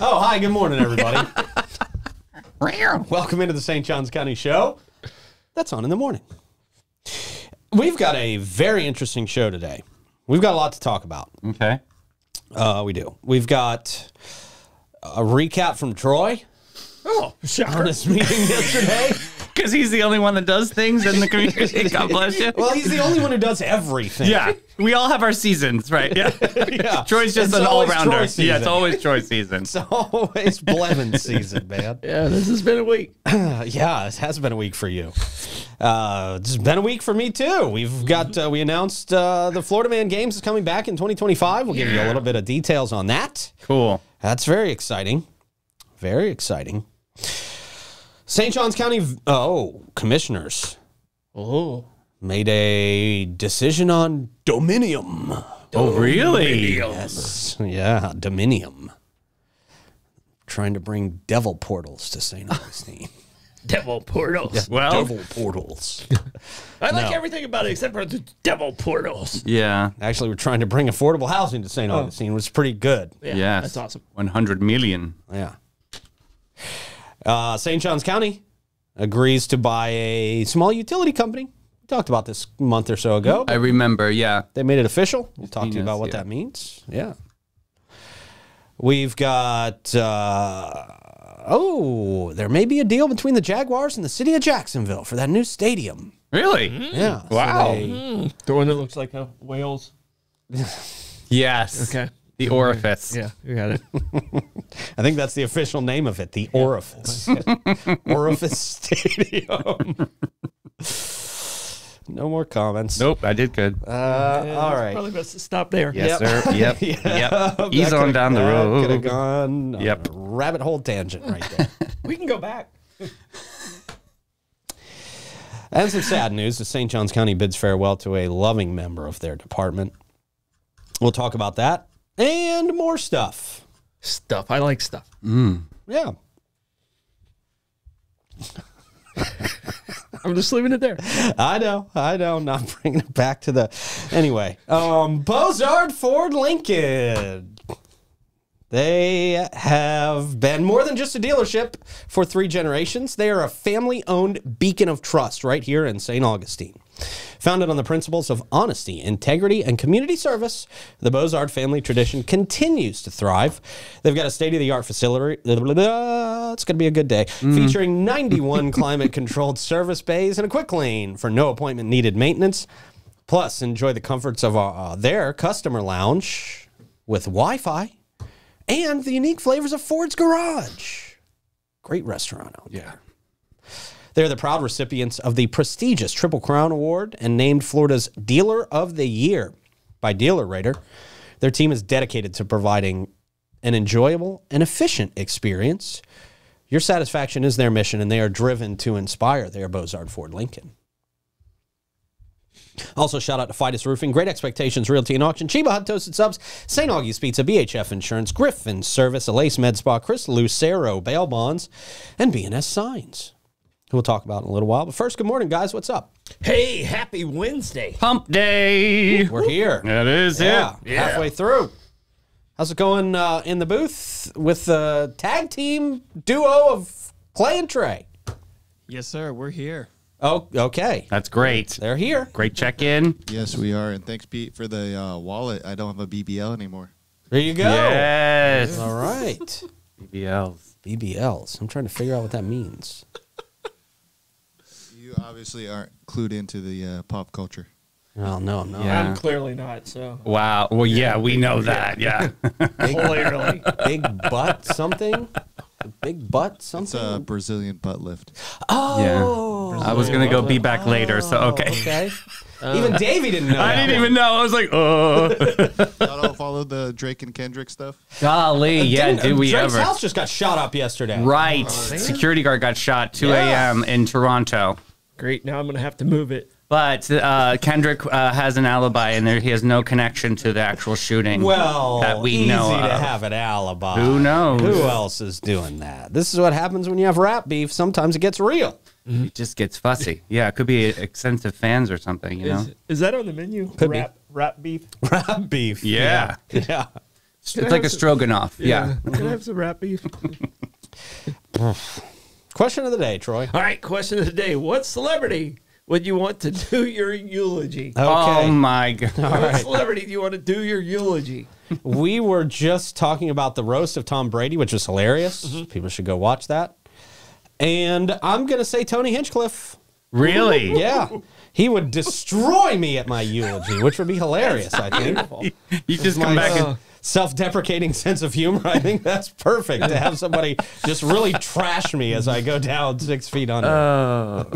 Oh, hi. Good morning, everybody. Welcome into the St. Johns County Show. That's on in the morning. We've got a very interesting show today. We've got a lot to talk about. Okay. We do. We've got a recap from Troy. Oh, shocker. His meeting yesterday. Because he's the only one that does things in the community. God bless you. Well, he's the only one who does everything. Yeah. We all have our seasons, right? Yeah. Yeah. Troy's just an all-rounder. Yeah, it's always Troy season. It's always Blevins season, man. Yeah, this has been a week. Yeah, it has been a week for you. It's been a week for me, too. We've got, we announced the Florida Man Games is coming back in 2025. We'll give you a little bit of details on that. Cool. That's very exciting. Very exciting. St. Johns County commissioners made a decision on Dominium. Oh, really? Yes. Yeah, Dominium. Trying to bring devil portals to St. Augustine. Devil portals. Yeah, well, devil portals. I like everything about it except for the devil portals. Yeah. Actually, we're trying to bring affordable housing to St. Augustine, which is pretty good. Yeah. Yes. That's awesome. 100 million. Yeah. St. Johns County agrees to buy a small utility company. We talked about this a month or so ago. I remember, yeah. They made it official. We'll talk to you about what that means. Yeah. We've got, there may be a deal between the Jaguars and the city of Jacksonville for that new stadium. Really? Yeah. Wow. So the one that looks like a whale's. Yes. Okay. The orifice. Yeah, you got it. I think that's the official name of it, the orifice. Orifice Stadium. No more comments. Nope, I did good. All right. Probably best to stop there. Yes, sir. Yep. Yep. Ease on down the road. Could have gone on a rabbit hole tangent right there. We can go back. And some sad news. The St. Johns County bids farewell to a loving member of their department. We'll talk about that. And more stuff. Stuff. I like stuff. Mm. Yeah. I'm just leaving it there. I know. I know. Not bringing it back to the... Anyway. Bozard Ford Lincoln. They have been more than just a dealership for 3 generations. They are a family-owned beacon of trust right here in St. Augustine. Founded on the principles of honesty, integrity, and community service, the Bozard family tradition continues to thrive. They've got a state-of-the-art facility. It's going to be a good day. Featuring 91 climate-controlled service bays and a quick lane for no appointment-needed maintenance. Plus, enjoy the comforts of their customer lounge with Wi-Fi. And the unique flavors of Ford's Garage. Great restaurant out there. They're the proud recipients of the prestigious Triple Crown Award and named Florida's Dealer of the Year by DealerRater. Their team is dedicated to providing an enjoyable and efficient experience. Your satisfaction is their mission, and they are driven to inspire their Bozard Ford Lincoln. Also, shout out to Fidus Roofing, Great Expectations Realty and Auction, Chiba Hot Toasted Subs, St. Augie's Pizza, BHF Insurance, Griffin Service, Elace Med Spa, Chris Lucero Bail Bonds, and BNS Signs, who we'll talk about in a little while. But first, good morning, guys. What's up? Hey, happy Wednesday. Hump Day. We're here. That is it. Yeah. Halfway through. How's it going in the booth with the tag team duo of Clay and Trey? Yes, sir. We're here. Oh, okay. That's great. They're here. Great check-in. Yes, we are. And thanks, Pete, for the wallet. I don't have a BBL anymore. There you go. Yes. All right. BBLs. BBLs. I'm trying to figure out what that means. You obviously aren't clued into the pop culture. Well, no, I'm not. Yeah. I'm clearly not, so. Wow. Well, yeah, we know that. Yeah. Clearly. Big butt something. A big butt something? It's a Brazilian butt lift. Oh. Yeah. I was going to go be back later, so okay. Even Davey didn't know. I didn't even know. I was like, oh. Y'all don't follow the Drake and Kendrick stuff? Golly, yeah, did we ever. Drake's house just got shot up yesterday. Right. Oh, security guard got shot 2 a.m. in Toronto. Great. Now I'm going to have to move it. But Kendrick has an alibi, and he has no connection to the actual shooting. Well, that we know of. Easy to have an alibi. Who knows? Who else is doing that? This is what happens when you have rap beef. Sometimes it gets real. It just gets fussy. Yeah, it could be extensive fans or something. You know, is that on the menu? Could be. Rap beef. Rap beef. Yeah. It's like a stroganoff. Yeah. Can I have some rat beef? Question of the day, Troy. All right, question of the day. What celebrity would you want to do your eulogy? Okay. Oh, my God. What celebrity do you want to do your eulogy? We were just talking about the roast of Tom Brady, which was hilarious. Mm-hmm. People should go watch that. And I'm going to say Tony Hinchcliffe. Really? Yeah. He would destroy me at my eulogy, which would be hilarious, I think. You just come back and... self-deprecating sense of humor. I think that's perfect to have somebody just really trash me as I go down 6 feet under.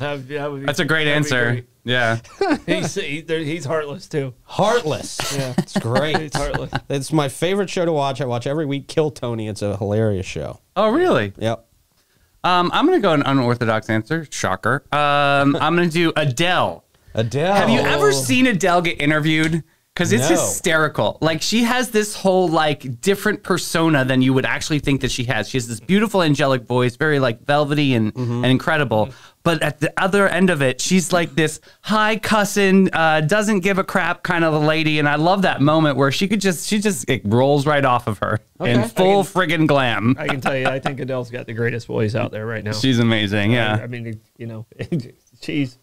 That's a great answer. Great. Yeah. He's heartless too. Heartless. Yeah. It's great. It's heartless. It's my favorite show to watch. I watch every week, Kill Tony. It's a hilarious show. Oh, really? Yep. I'm going to go an unorthodox answer. Shocker. I'm going to do Adele. Adele. Have you ever seen Adele get interviewed? Because it's hysterical. Like, she has this whole, like, different persona than you would actually think that she has. She has this beautiful angelic voice, very, like, velvety and incredible. But at the other end of it, she's like this high cussing, doesn't give a crap kind of a lady. And I love that moment where she could just, it rolls right off of her in full friggin' glam. I can tell you, I think Adele's got the greatest voice out there right now. She's amazing, yeah. I mean, you know, she's...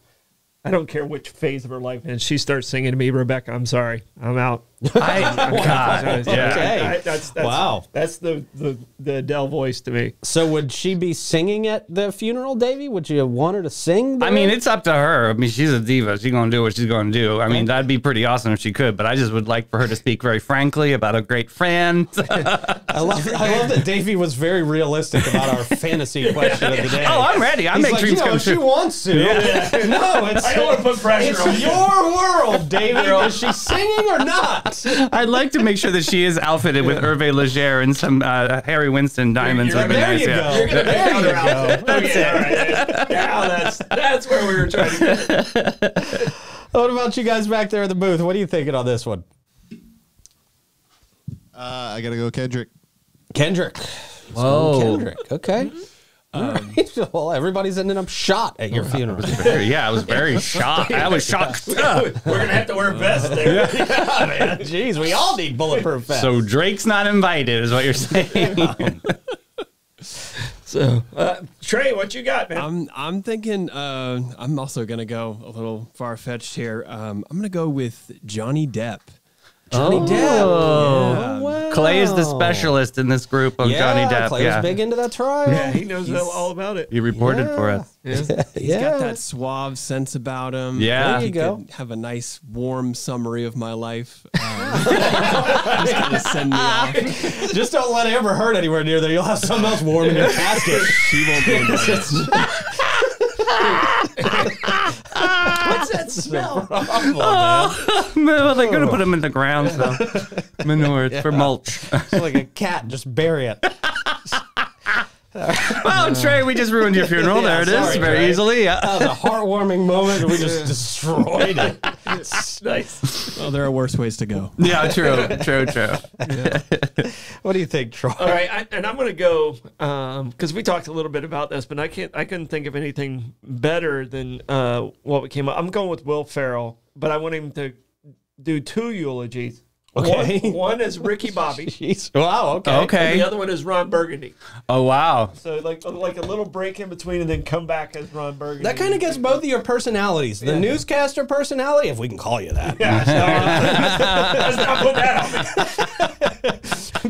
I don't care which phase of her life, and she starts singing to me, Rebecca. I'm sorry, I'm out. Wow, that's the Adele voice to me. So would she be singing at the funeral, Davey? Would you want her to sing? I mean, it's up to her. I mean, she's a diva. She's gonna do what she's gonna do. I mean, that'd be pretty awesome if she could, but I just would like for her to speak very frankly about a great friend. I love that Davey was very realistic about our fantasy question of the day. Oh, I'm ready. I He's make like, dreams you know, come true. She wants to. Yeah. No, it's I don't want to put pressure on you. Your world, Davey. Is she singing or not? I'd like to make sure that she is outfitted with Hervé Léger and some Harry Winston diamonds. There you go. That's it. Right. Now that's where we were trying to get. What about you guys back there in the booth? What are you thinking on this one? I got to go Kendrick. Kendrick. Oh, Kendrick. Okay. Well, everybody's ending up shot at your funeral. I was very shocked. I was shocked. We're gonna have to wear vests there. Yeah, man. Jeez, we all need bulletproof vests. So Drake's not invited, is what you're saying. So Trey, what you got, man? I'm thinking. I'm also gonna go a little far fetched here. I'm gonna go with Johnny Depp. Johnny Depp. Oh, wow. Clay is the specialist in this group of Johnny Depp. Clay's big into that trial. Yeah, he knows all about it. He reported for us. Yeah. He's got that suave sense about him. Yeah. There you go. Have a nice, warm summary of my life. Just gonna send me off. Just don't let it ever hurt anywhere near there. You'll have something else warm in your casket. She won't be invited. What's that smell? Well, they're going to put them in the ground, though. Manure, it's for mulch. It's like a cat, just bury it. Well, Trey, we just ruined your funeral. Sorry, Trey. Very easily. That was a heartwarming moment, and we just destroyed it. It's nice. Well, there are worse ways to go. Yeah, true. Yeah. What do you think, Troy? All right, I'm going to go because we talked a little bit about this, but I couldn't think of anything better than what came up. I'm going with Will Ferrell, but I want him to do two eulogies. Okay. One is Ricky Bobby. Jeez. Wow. Okay. And the other one is Ron Burgundy. Oh wow. So like a little break in between, and then come back as Ron Burgundy. That kind of gets both of your personalities. The newscaster personality, if we can call you that. Yeah. Let's not put that on me.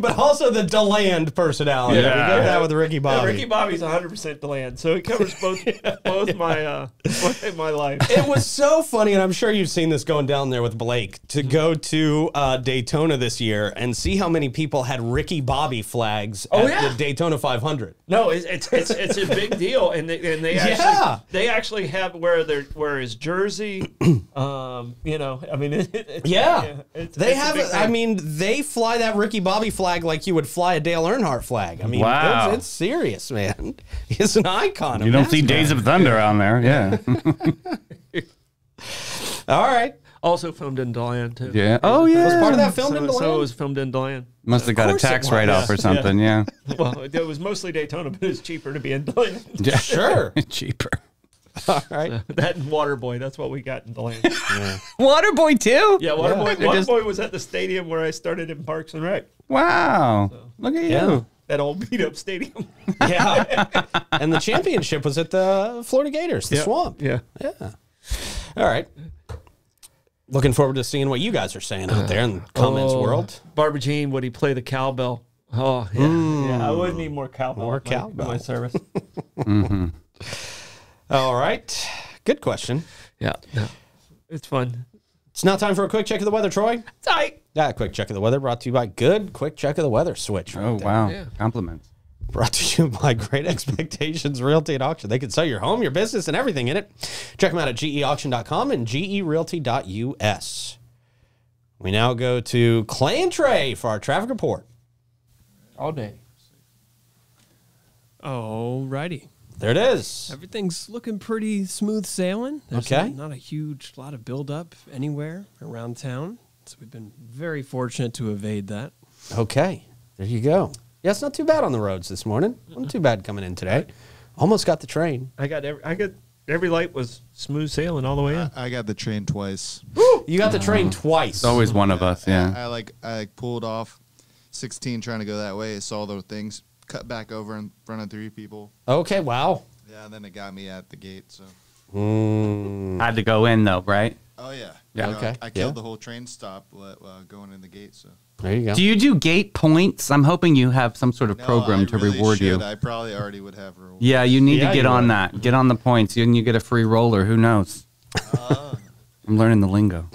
But also the Deland personality. Yeah. We get that with Ricky Bobby. Yeah, Ricky Bobby's 100% Deland, so it covers both my life. It was so funny, and I'm sure you've seen this going down there with Blake to go to Daytona this year and see how many people had Ricky Bobby flags at the Daytona 500. No, it's a big deal, and they actually have where his jersey, you know, I mean, they fly that Ricky Bobby flag like you would fly a Dale Earnhardt flag. I mean, it's serious, man. It's an icon. You don't see Days of Thunder on there, yeah. All right. Also filmed in Dillon, too. Yeah. Oh, yeah. Was part of that filmed in Dillon? So it was filmed in Dillon. Must have got a tax write-off or something, yeah. Well, it was mostly Daytona, but it was cheaper to be in Dillon. Yeah, sure. Cheaper. All right. So that and Waterboy. That's what we got in Dillon. Yeah. Waterboy too? Yeah, Waterboy. Yeah. Waterboy was at the stadium where I started in Parks and Rec. Wow. So, look at you. That old beat-up stadium. Yeah. And the championship was at the Florida Gators, the Swamp. Yeah. Yeah. All right. Looking forward to seeing what you guys are saying out there in the comments world. Barbara Jean, would he play the cowbell? Oh, yeah. Yeah, I would need more cowbell. More cowbell. My service. All right. Good question. Yeah. It's fun. It's now time for a quick check of the weather, Troy. That quick check of the weather brought to you by Good Quick Check of the Weather Switch. Right wow. Yeah. Compliments. Brought to you by Great Expectations Realty and Auction. They can sell your home, your business, and everything in it. Check them out at geauction.com and gerealty.us. We now go to Clantray for our traffic report. All day. All righty. There it is. Everything's looking pretty smooth sailing. There's not a huge lot of buildup anywhere around town. So we've been very fortunate to evade that. Okay. There you go. Yeah, it's not too bad on the roads this morning. Wasn't too bad coming in today. Almost got the train. Every light was smooth sailing all the way in. I got the train twice. Woo! You got the train twice. It's always one of us, yeah. I pulled off 16 trying to go that way. I saw those things. Cut back over in front of three people. Okay, wow. Yeah, and then it got me at the gate, so. I had to go in, though, right? Oh, yeah. Yeah, okay. I killed the whole train stop going in the gate, so. There you go. Do you do gate points? I'm hoping you have some sort of program to really reward you. I probably already would have rewards. Yeah, you need to get on that. Get on the points. And you get a free roller. Who knows? I'm learning the lingo.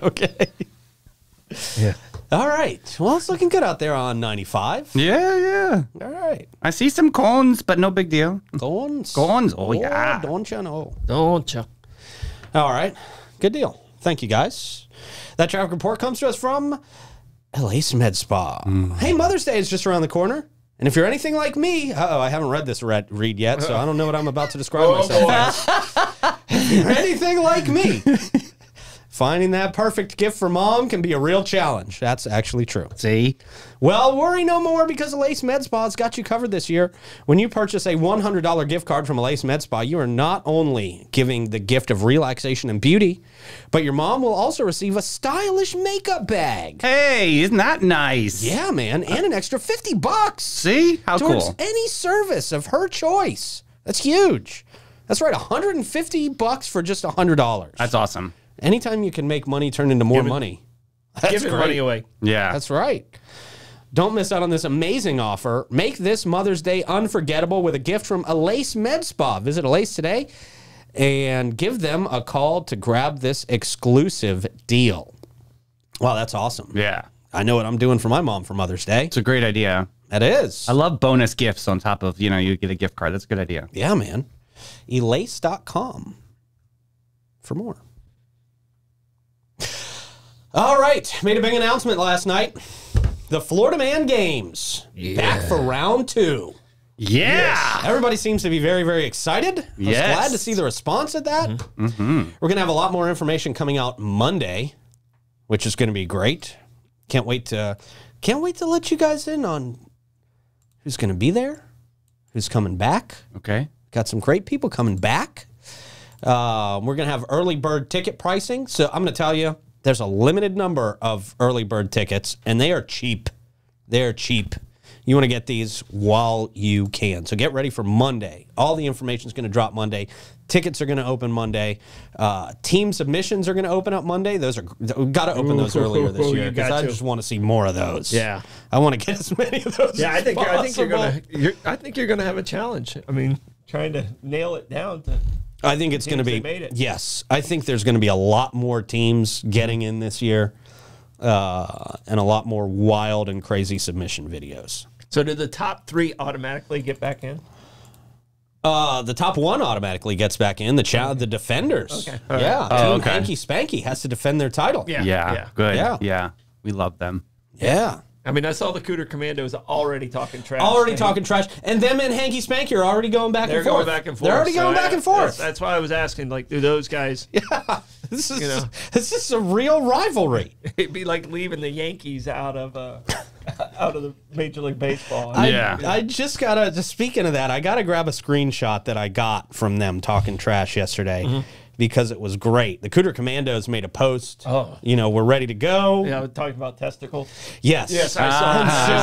Okay. Yeah. All right. Well, it's looking good out there on 95. Yeah, yeah. All right. I see some cones, but no big deal. Cones? Cones. Oh, yeah. Don't you know? Don't you? All right. Good deal. Thank you, guys. That traffic report comes to us from Elace Med Spa. Hey, Mother's Day is just around the corner. And if you're anything like me, I haven't read this read yet, so I don't know what I'm about to describe myself as. If you're anything like me, finding that perfect gift for mom can be a real challenge. That's actually true. See? Well, worry no more because Elace Med Spa's got you covered this year. When you purchase a $100 gift card from Elace Med Spa, you are not only giving the gift of relaxation and beauty, but your mom will also receive a stylish makeup bag. Hey, isn't that nice? Yeah, man, and an extra $50. See? How cool. Towards any service of her choice. That's huge. That's right, $150 for just $100. That's awesome. Anytime you can make money turn into more money. Give it money away. Yeah. That's right. Don't miss out on this amazing offer. Make this Mother's Day unforgettable with a gift from Elace Med Spa. Visit Elace today and give them a call to grab this exclusive deal. Wow, that's awesome. Yeah. I know what I'm doing for my mom for Mother's Day. It's a great idea. That is. I love bonus gifts on top of, you know, you get a gift card. That's a good idea. Yeah, man. Elace.com for more. All right. Made a big announcement last night. The Florida Man Games. Yeah. Back for round two. Yeah. Yes. Everybody seems to be very, very excited. I was glad to see the response at that. We're going to have a lot more information coming out Monday, which is going to be great. Can't wait to let you guys in on who's going to be there, who's coming back. Okay. Got some great people coming back. We're going to have early bird ticket pricing. So I'm going to tell you, there's a limited number of early bird tickets, and they are cheap. They're cheap. You want to get these while you can. So get ready for Monday. All the information is going to drop Monday. Tickets are going to open Monday. Team submissions are going to open up Monday. Those are we've got to open those earlier this year because I just want to see more of those. Yeah, I want to get as many of those. Yeah, I think you're going to have a challenge. I mean, trying to nail it down to. I think it's going to be, yes, I think there's going to be a lot more teams getting in this year and a lot more wild and crazy submission videos. So do the top three automatically get back in? The top one automatically gets back in, the defenders. Okay. Yeah. Oh, okay. Hanky Spanky has to defend their title. Yeah. Yeah. Good. Yeah. Yeah. We love them. Yeah. I mean, I saw the Cooter Commandos already talking trash. And them and Hanky Spanky are already going back and forth. They're going back and forth. They're already going back and forth. That's why I was asking, like, do those guys... Yeah, this is a real rivalry. It'd be like leaving the Yankees out of out of the Major League Baseball. I just got to, just speaking of that, I got to grab a screenshot that I got from them talking trash yesterday. Mm-hmm. Because it was great. The Cooter Commandos made a post. Oh. You know, we're ready to go. Yeah, we're talking about testicles. Yes. Yes, I saw that. So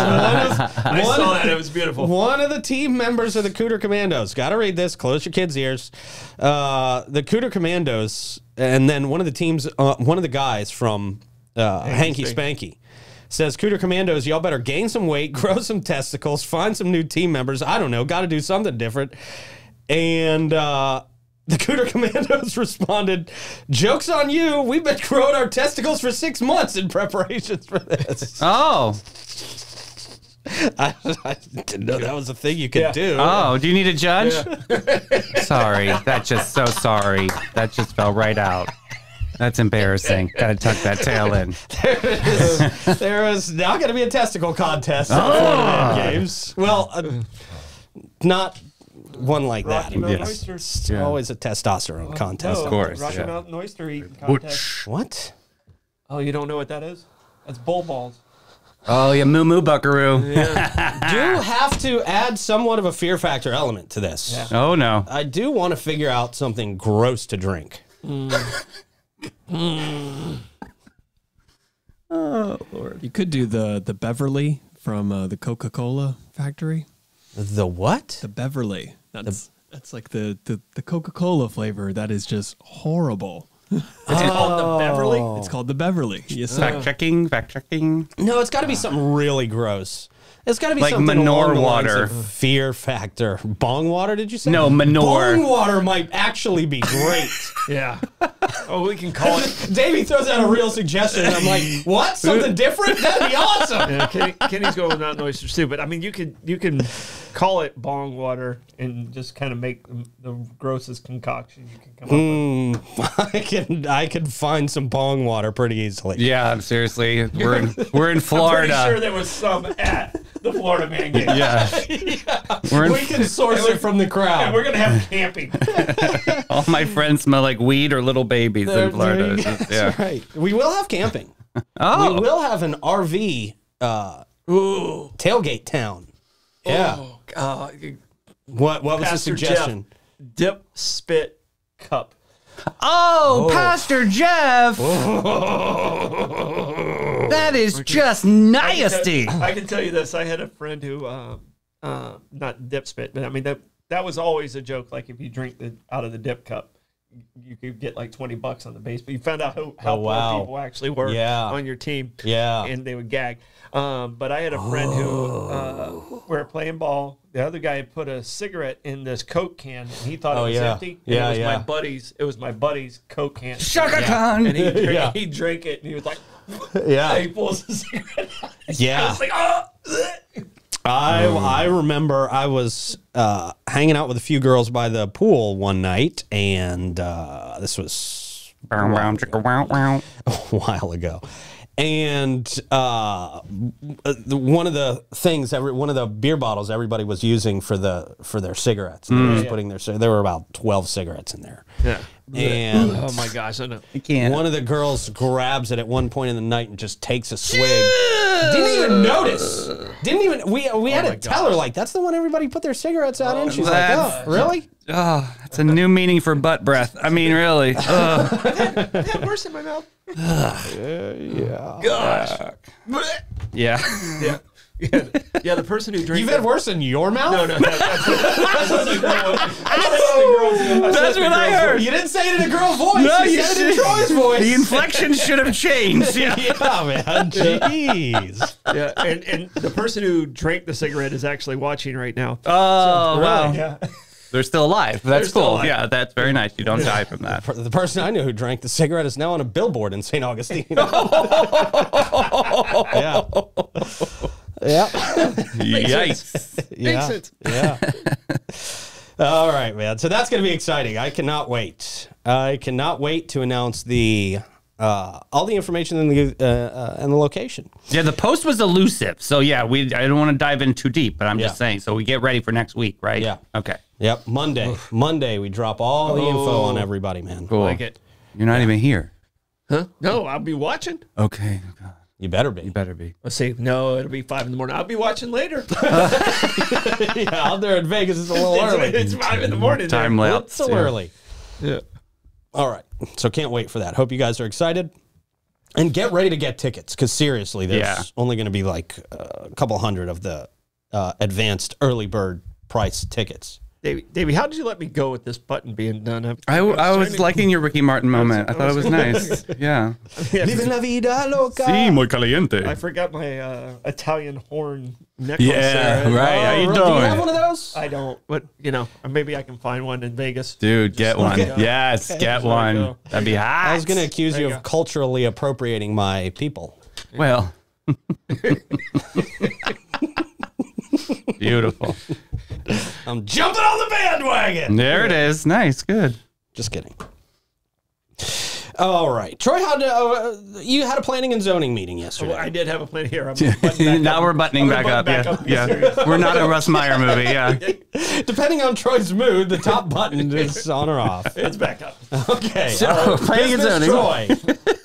I saw that. It was beautiful. One of the team members of the Cooter Commandos. Got to read this. Close your kids' ears. The Cooter Commandos, and then one of the teams, one of the guys from Hanky Spanky. Says, Cooter Commandos, y'all better gain some weight, grow some testicles, find some new team members. I don't know. Got to do something different. And... the Cooter Commandos responded, joke's on you. We've been growing our testicles for 6 months in preparations for this. Oh. I didn't know that was a thing you could do. Oh, do you need a judge? Yeah. Sorry. That's just so sorry. That just fell right out. That's embarrassing. Gotta tuck that tail in. There is now going to be a testicle contest at Florida Man Games. Well, not... one like Rocky that. Yes. It's always a testosterone contest. No, of course. Rocky Mountain Oyster Eating contest. What? Oh, you don't know what that is? That's bull balls. Oh, yeah, moo moo buckaroo. Yeah. Do have to add somewhat of a fear factor element to this. Yeah. Oh, no. I do want to figure out something gross to drink. Mm. Mm. Oh, Lord. You could do the Beverly from the Coca-Cola factory. The what? The Beverly. That's like the Coca-Cola flavor. That is just horrible. It's called the Beverly? It's called the Beverly. Yes, fact-checking. No, it's got to be something really gross. It's got to be like something manure water. Fear factor. Bong water, did you say? No, manure. Bong water might actually be great. Yeah. Oh, we can call it. Davey throws out a real suggestion, and I'm like, what? Something different? That'd be awesome. Yeah, Kenny's going with not oysters too, but I mean, you can call it bong water and just kind of make the grossest concoction you can come up with. I can find some bong water pretty easily. Yeah, seriously, we're in Florida. I'm pretty sure there was some at the Florida Man Game. Yeah. Yeah. We can source it from the crowd. Yeah, we're going to have camping. All my friends smell like weed or little babies in Florida. That's right. We will have camping. Oh. We will have an RV tailgate town. Yeah. Oh, what was the suggestion? Jeff, dip, spit, cup. Oh, Pastor Jeff. Whoa. That is just nasty. I can tell you this. I had a friend who, not dip spit, but I mean, that was always a joke. Like if you drink out of the dip cup, you could get like $20 on the base, but you found out how poor people actually were on your team. Yeah. And they would gag. But I had a friend who we were playing ball. The other guy had put a cigarette in this Coke can, and he thought it was empty. Yeah, it was my buddy's. It was my buddy's Coke can. Shaka Khan. And he drank it, and he was like, and he pulls the cigarette out. Yeah. I was like, I remember I was hanging out with a few girls by the pool one night, and this was a while ago. And one of the beer bottles everybody was using for their cigarettes. They were just putting there were about 12 cigarettes in there. Yeah. And oh my gosh, I know. I can't. One of the girls grabs it at one point in the night and just takes a swig. Didn't even notice. We had to tell her, like, that's the one everybody put their cigarettes out in. She's like, oh, really? Oh, that's a new meaning for butt breath. I mean, really. That worse in my mouth. Yeah. Gosh. Yeah. Yeah, the person who drinks. You've had worse in your mouth? No. That's what the girl voice. That's what I heard. You didn't say it in a girl voice. No, you said it in Troy's voice. The inflection should have changed. Yeah, man. Jeez. Yeah, and the person who drank the cigarette is actually watching right now. Oh, so, wow. Yeah. They're still alive. That's cool. Alive. Yeah, that's very nice. You don't die from that. The person I knew who drank the cigarette is now on a billboard in St. Augustine. Yeah. Yep. Yikes. Yeah. All right, man. So that's going to be exciting. I cannot wait. I cannot wait to announce the all the information and the location. Yeah, the post was elusive. So, yeah, I don't want to dive in too deep, but I'm just saying. So we get ready for next week, right? Yeah. Okay. Yep. Monday. Oof. Monday, we drop all the info on everybody, man. Cool. I like it. You're not even here. Huh? No, I'll be watching. Okay. Oh, God. You better be. You better be. Let's see. No, it'll be 5 in the morning. I'll be watching later. Yeah, out there in Vegas, it's a little early. It's 5 in the morning. Time lapse. It's so early. Yeah. All right. So can't wait for that. Hope you guys are excited. And get ready to get tickets, because seriously, there's only going to be like a couple hundred of the advanced early bird price tickets. Davey, how did you let me go with this button being done? I was liking your Ricky Martin moment. I thought it was nice. Yeah. Living la vida loca. Sí, muy caliente. I forgot my Italian horn necklace. Yeah, there. Right. How you doing? Do you have one of those? I don't. But, you know, maybe I can find one in Vegas. Dude, get one. Okay. Yes, okay. Get one. That'd be hot. I was going to accuse you of culturally appropriating my people. Yeah. Well. Beautiful. I'm jumping on the bandwagon. There it is. Nice. Good. Just kidding. All right. Troy, you had a planning and zoning meeting yesterday. Well, I did have a planning here. Now we're buttoning back up. Yeah. We're not a Russ Meyer movie. Yeah. Depending on Troy's mood, the top button is on or off. It's back up. Okay. So, planning and zoning. Troy.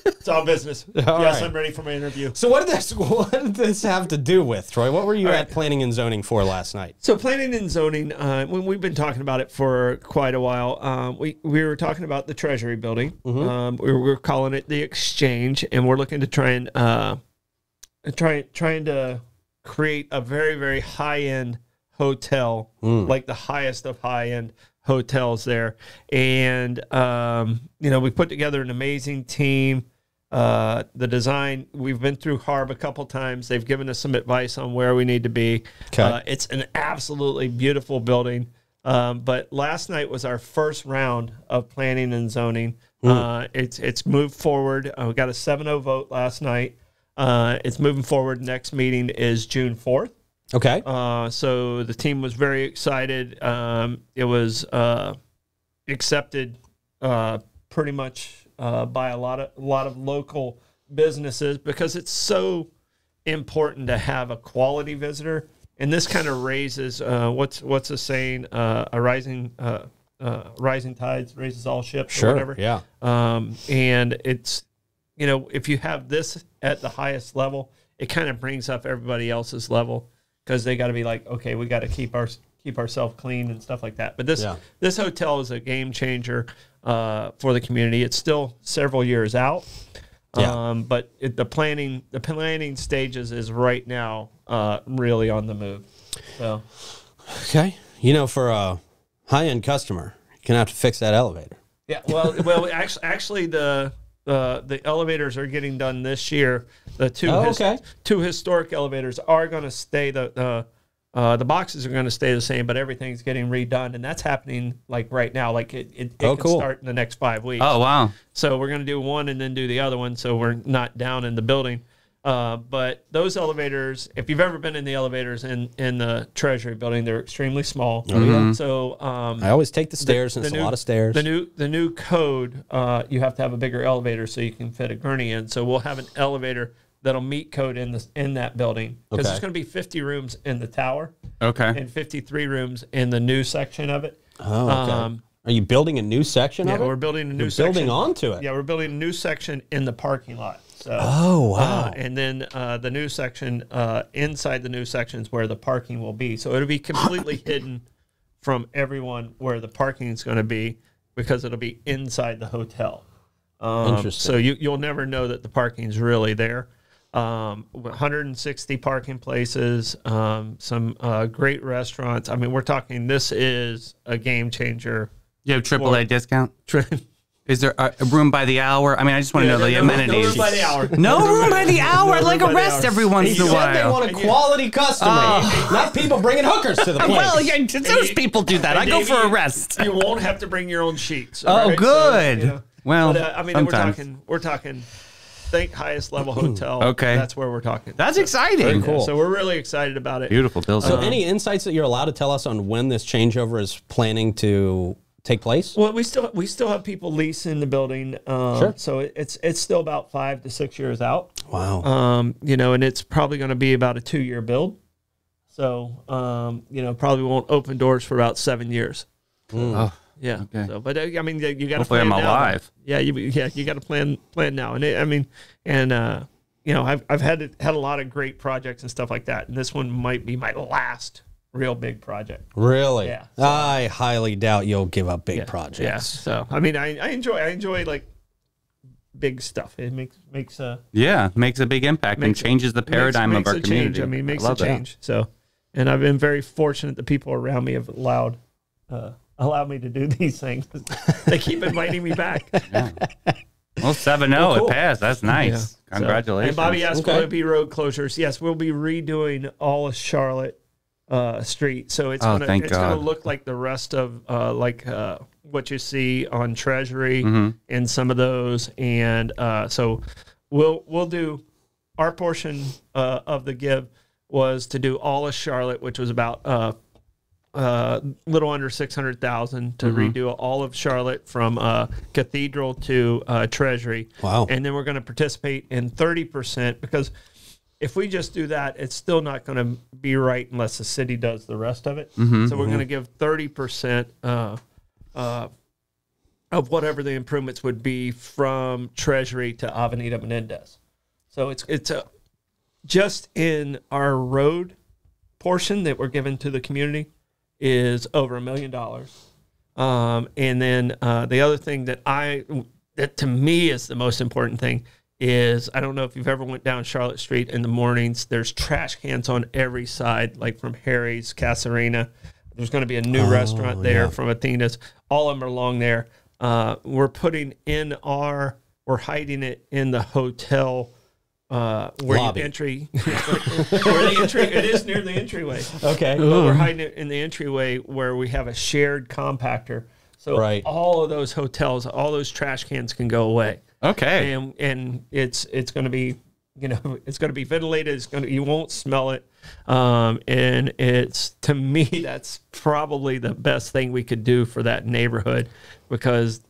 It's all business. All right. I'm ready for my interview. So what did this have to do with, Troy? What were you at planning and zoning for last night? So planning and zoning, when we've been talking about it for quite a while, we were talking about the Treasury building. Mm-hmm. We're calling it the Exchange, and we're looking to try and trying to create a very, very high-end hotel, like the highest of high-end hotels there. And, you know, we put together an amazing team. The design, we've been through HARB a couple times. They've given us some advice on where we need to be. Okay. It's an absolutely beautiful building. But last night was our first round of planning and zoning. It's moved forward. We got a 7-0 vote last night. It's moving forward. Next meeting is June 4th. Okay. So the team was very excited. It was accepted pretty much by a lot of local businesses, because it's so important to have a quality visitor. And this kind of raises what's the saying? Rising tides raises all ships. Sure. Or whatever. Yeah. And it's, you know, if you have this at the highest level, it kind of brings up everybody else's level. Because they got to be like, okay, we got to keep ourselves clean and stuff like that. But this hotel is a game changer for the community. It's still several years out, but the planning stages is right now really on the move. So, okay, you know, for a high-end customer, you're gonna have to fix that elevator. Yeah, well, actually the elevators are getting done this year. The two historic elevators are going to stay. The boxes are going to stay the same, but everything's getting redone, and that's happening like right now. Like it can start in the next 5 weeks. Oh wow! So we're going to do one and then do the other one, so we're not down in the building. But those elevators, if you've ever been in the elevators in the Treasury building, they're extremely small. Mm-hmm. So I always take the stairs, and it's a lot of stairs. The new code, you have to have a bigger elevator so you can fit a gurney in. So we'll have an elevator that'll meet code in that building, because there's going to be 50 rooms in the tower, and 53 rooms in the new section of it. Oh, okay. Are you building a new section of it? Yeah, we're building a new section. Building onto it. Yeah, we're building a new section in the parking lot. So, oh, wow. And then the new section, inside the new section is where the parking will be. So it'll be completely hidden from everyone where the parking is going to be, because it'll be inside the hotel. Interesting. So you'll never know that the parking is really there. 160 parking places, some great restaurants. I mean, we're talking, this is a game changer. You have AAA discount? Is there a room by the hour? I mean, I just want to know the amenities. No room by the hour. No room by the hour. Like a rest every once in a while. They want a quality customer, not people bringing hookers to the place. Well, yeah, those people do that. I go for a rest. You won't have to bring your own sheets. Oh, right? Good. So, you know, well, but, I mean, sometimes. We're talking. Think highest level hotel. Okay, that's where we're talking. That's exciting. Very cool. So we're really excited about it. Beautiful building. So any insights that you're allowed to tell us on when this changeover is planning to take place? Well, we still have people leasing the building, so it's still about 5 to 6 years out. Wow. You know, and it's probably going to be about a 2-year build, so you know, probably won't open doors for about 7 years. Oh, yeah. Okay. So, but I mean, you got to plan. Hopefully I'm alive. Yeah, you got to plan now, and I mean, and you know, I've had a lot of great projects and stuff like that. And this one might be my last real big project. Really? Yeah. So, I highly doubt you'll give up big projects. Yeah. So I mean, I enjoy like big stuff. It makes a big impact and changes the paradigm of our community. I mean, it makes a change. So, and I've been very fortunate. The people around me have allowed me to do these things. They keep inviting me back. Yeah. Well, 7-0, cool. It passed. That's nice. Yeah. Congratulations. So, and Bobby asked, will it be road closures? Yes, we'll be redoing all of Charlotte Street. So it's going to look like the rest of what you see on Treasury and some of those. And so we'll do our portion of the give was to do all of Charlotte, which was about little under 600,000 to redo all of Charlotte from Cathedral to Treasury. Wow. And then we're going to participate in 30% because if we just do that, it's still not going to be right unless the city does the rest of it. So we're going to give 30% of whatever the improvements would be from Treasury to Avenida Menendez. So it's just in our road portion that we're giving to the community is over $1 million. And then the other thing that to me is the most important thing is, I don't know if you've ever went down Charlotte Street in the mornings, there's trash cans on every side, like from Harry's, Casarina. There's going to be a new restaurant there from Athena's. All of them are along there. We're hiding it in the hotel it is near the entryway. Okay. But we're hiding it in the entryway where we have a shared compactor. So all of those hotels, all those trash cans can go away. Okay. And it's going to be, you know, it's going to be ventilated. It's going to, you won't smell it. And it's, to me, that's probably the best thing we could do for that neighborhood, because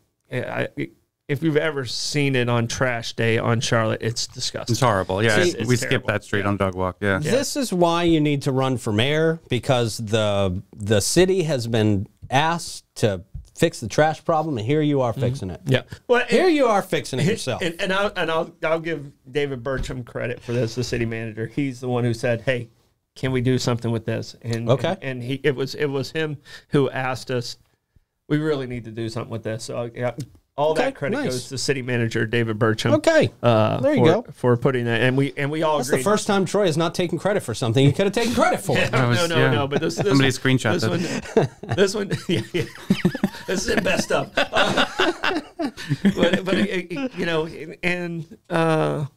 if you've ever seen it on trash day on Charlotte, it's disgusting. It's horrible. Yeah, see, we skip that street on Dog Walk. Yeah. This is why you need to run for mayor, because the city has been asked to fix the trash problem, and here you are fixing it. Yeah. Well, here you are fixing it yourself. And I'll give David Bertram credit for this, the city manager. He's the one who said, "Hey, can we do something with this?" And it was him who asked us, "We really need to do something with this." So that credit goes to city manager David Bertram. Okay, there you go for putting that, and we all. That's agreed. The first time Troy has not taken credit for something. You could have taken credit for. No. But this somebody screenshot this one. Yeah. This is the best stuff. But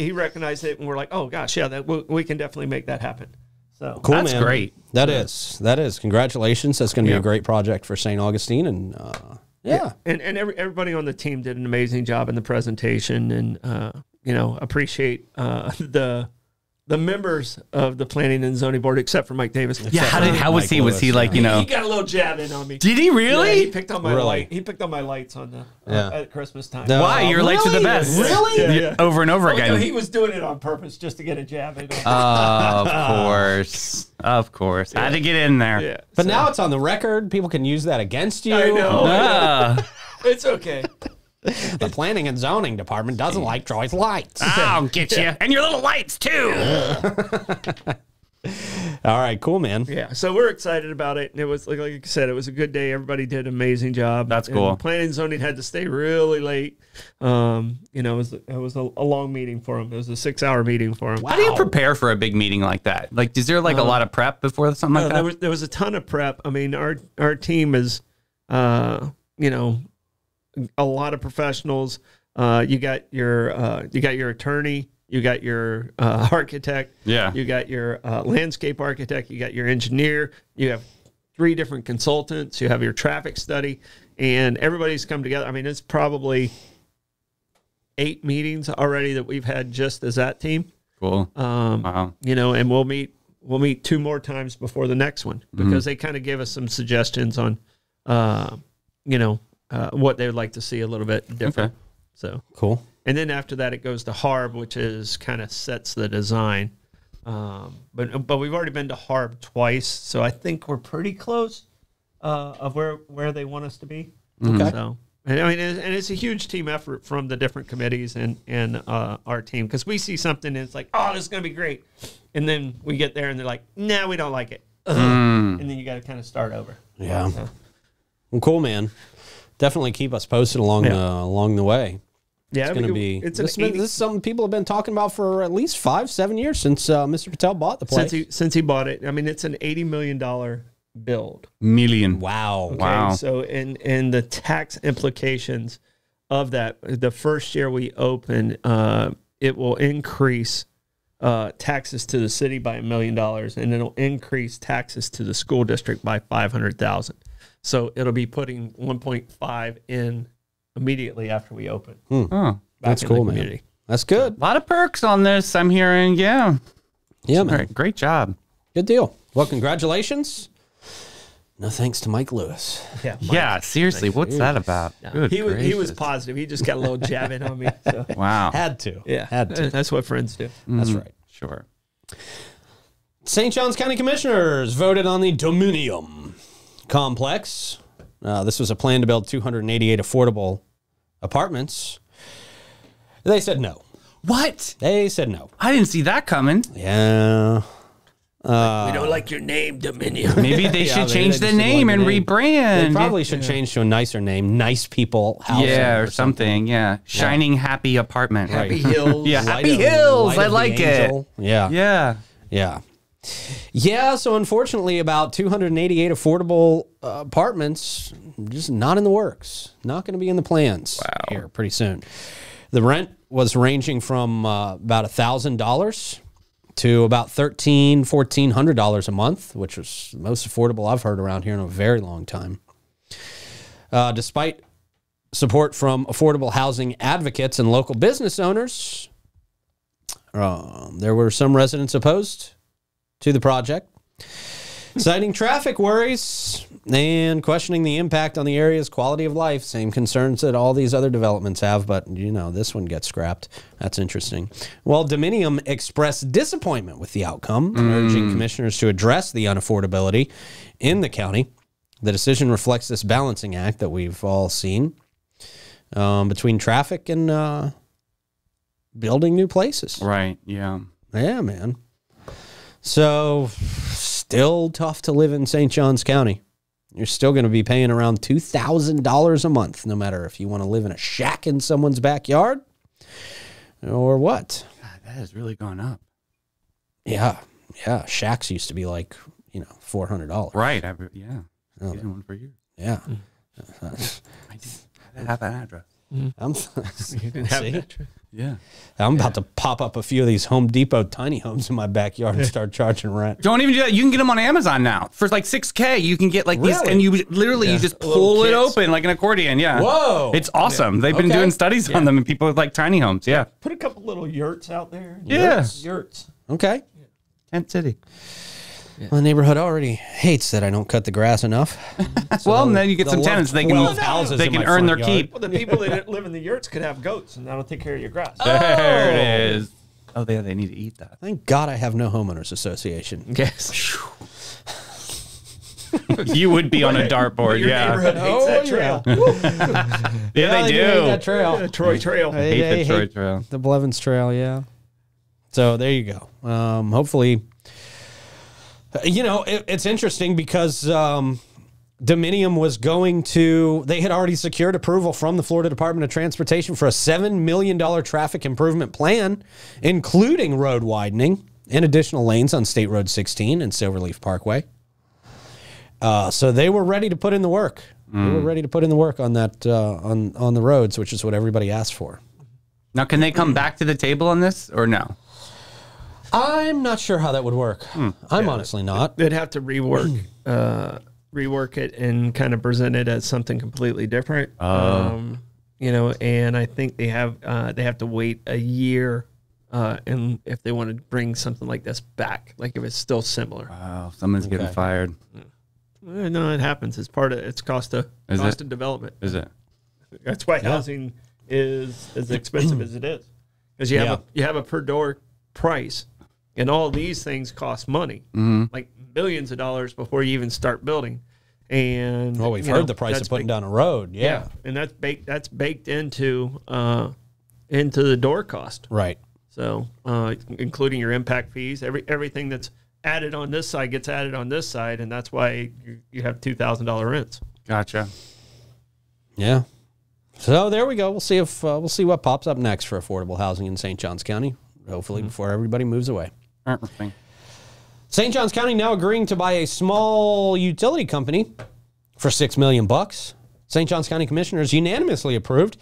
he recognized it, and we're like, oh gosh, yeah, that we can definitely make that happen. So cool, that's great. That is. Congratulations. That's going to be a great project for St. Augustine and. Yeah. And everybody on the team did an amazing job in the presentation, and, appreciate the members of the Planning and Zoning Board, except for Mike Davis. Yeah, how was he? Was he like, he got a little jab in on me. Did he really? Yeah, he picked on my light. He picked on my lights on at Christmas time. Why? Your lights are the best. Really? Yeah. Over and over again. No, he was doing it on purpose just to get a jab in on me. Of course. Yeah. I had to get in there. Yeah. But now it's on the record. People can use that against you. I know. It's okay. The Planning and Zoning Department doesn't like Troy's lights. I'll get you. And your little lights, too. All right. Cool, man. Yeah. So we're excited about it. And it was, like I said, it was a good day. Everybody did an amazing job. That's cool. And Planning and Zoning had to stay really late. It was a long meeting for them. It was a 6-hour meeting for them. Wow. How do you prepare for a big meeting like that? Like, is there like a lot of prep before something like that? There was a ton of prep. I mean, our team is, a lot of professionals. You got your attorney, you got your architect, you got your landscape architect, you got your engineer, you have 3 different consultants, you have your traffic study, and everybody's come together. I mean, it's probably 8 meetings already that we've had just as that team. Cool. Wow. And we'll meet 2 more times before the next one, because they kind of gave us some suggestions on, what they would like to see a little bit different. Okay. So cool. And then after that, it goes to HARB, which is kind of sets the design. But we've already been to HARB twice, so I think we're pretty close of where they want us to be. Okay. So And I mean, and it's a huge team effort from the different committees and our team, because we see something and it's like, oh, this is going to be great. And then we get there and they're like, no, we don't like it. And then you got to kind of start over. Yeah. So. Well, cool, man. Definitely keep us posted along, along the way. Yeah, it's going to be. This is something people have been talking about for at least 5-7 years since Mr. Patel bought the place. Since he bought it, I mean, it's an $80 million build. Million. Wow. Okay, wow. So, and the tax implications of that. The first year we open, it will increase taxes to the city by $1 million, and it'll increase taxes to the school district by $500,000. So it'll be putting 1.5 in. Immediately after we open. Hmm. Oh, that's cool, man. That's good. A lot of perks on this, I'm hearing. Yeah. Yeah, man. Great job. Good deal. Well, congratulations. No thanks to Mike Lewis. Yeah. Mike. Yeah, seriously. Thanks. What's that about? No. He was positive. He just got a little jab in on me. So. Wow. Had to. Yeah. Had to. That's what friends do. Mm-hmm. That's right. Sure. St. Johns County Commissioners voted on the Dominium complex. This was a plan to build 288 affordable apartments. They said no. What? They said no. I didn't see that coming. Yeah. We don't like your name, Dominium. Maybe they should change the name and rebrand. They probably should change to a nicer name. Nice People Housing. Yeah, or something. Yeah. Shining Happy Apartment. Happy Hills. Yeah, Happy Hills. I like it. Yeah. Yeah. Yeah. Yeah, so unfortunately, about 288 affordable apartments just not in the works. Not going to be in the plans here pretty soon. The rent was ranging from about $1,000 to about $1,300, $1,400 a month, which was the most affordable I've heard around here in a very long time. Despite support from affordable housing advocates and local business owners, there were some residents opposed to the project, citing traffic worries and questioning the impact on the area's quality of life. Same concerns that all these other developments have, but, you know, this one gets scrapped. That's interesting. Well, Dominium expressed disappointment with the outcome, urging commissioners to address the unaffordability in the county. The decision reflects this balancing act that we've all seen between traffic and building new places. Right, yeah. Yeah, man. So, still tough to live in St. Johns County. You're still going to be paying around $2,000 a month, no matter if you want to live in a shack in someone's backyard or what. God, that has really gone up. Yeah. Yeah. Shacks used to be like, you know, $400. Right. Yeah. I did one for years. Yeah. I didn't have an address. You didn't have an address. Yeah, I'm about to pop up a few of these Home Depot tiny homes in my backyard and start charging rent. Don't even do that. You can get them on Amazon now for like $6K. You can get like these, and you literally you just pull it open like an accordion. Yeah, whoa, it's awesome. Yeah. They've been doing studies on them, and people like tiny homes. Yeah, put a couple little yurts out there. Yeah, yurts. Okay, Kent City. Yeah. Well, the neighborhood already hates that I don't cut the grass enough. So well, and then you get some tenants. They can move houses. They can earn their keep. Well, the people that live in the yurts could have goats, and that'll take care of your grass. Oh. There it is. Oh, yeah, they need to eat that. Thank God I have no homeowners association. Yes. You would be on a dartboard. Your neighborhood hates that trail. Yeah, they do. They hate that trail. Yeah, Troy Trail. They hate the Troy Trail. The Blevins Trail, yeah. So there you go. Hopefully... You know, it's interesting because Dominium was going to, they had already secured approval from the Florida Department of Transportation for a $7 million traffic improvement plan, including road widening and additional lanes on State Road 16 and Silverleaf Parkway. So they were ready to put in the work. They were ready to put in the work on that, on the roads, which is what everybody asked for. Now, can they come back to the table on this or no? I'm not sure how that would work. I'm honestly not. They'd have to rework it and kind of present it as something completely different. You know, and I think they have to wait a year, and if they want to bring something like this back, like if it's still similar. Wow, someone's getting fired. No, it happens. It's part of cost of development. Is it? That's why housing is as expensive as it is, because you have a per door price. And all these things cost money, like billions of dollars before you even start building. And well, we've heard the price of putting down a road. Yeah. And that's baked. That's baked into the door cost. Right. So, including your impact fees, everything that's added on this side gets added on this side, and that's why you have $2,000 rents. Gotcha. Yeah. So there we go. We'll see if we'll see what pops up next for affordable housing in St. Johns County. Hopefully, before everybody moves away. St. Johns County now agreeing to buy a small utility company for $6 million. St. Johns County commissioners unanimously approved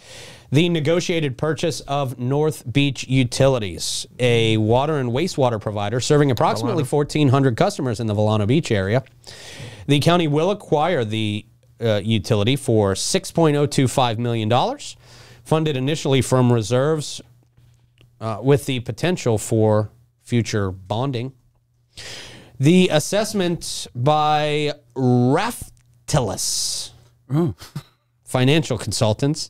the negotiated purchase of North Beach Utilities, a water and wastewater provider serving approximately 1,400 customers in the Volano Beach area. The county will acquire the utility for $6.025 million, funded initially from reserves with the potential for future bonding. The assessment by Raftelis Financial Consultants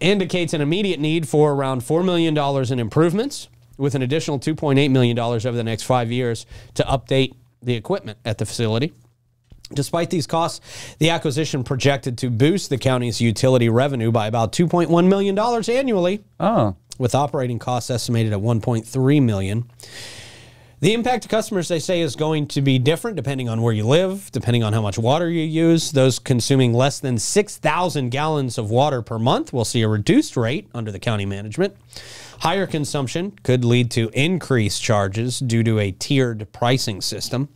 indicates an immediate need for around $4 million in improvements, with an additional $2.8 million over the next 5 years to update the equipment at the facility. Despite these costs, the acquisition projected to boost the county's utility revenue by about $2.1 million annually, with operating costs estimated at $1.3 million. The impact to customers, they say, is going to be different depending on where you live, depending on how much water you use. Those consuming less than 6,000 gallons of water per month will see a reduced rate under the county management. Higher consumption could lead to increased charges due to a tiered pricing system.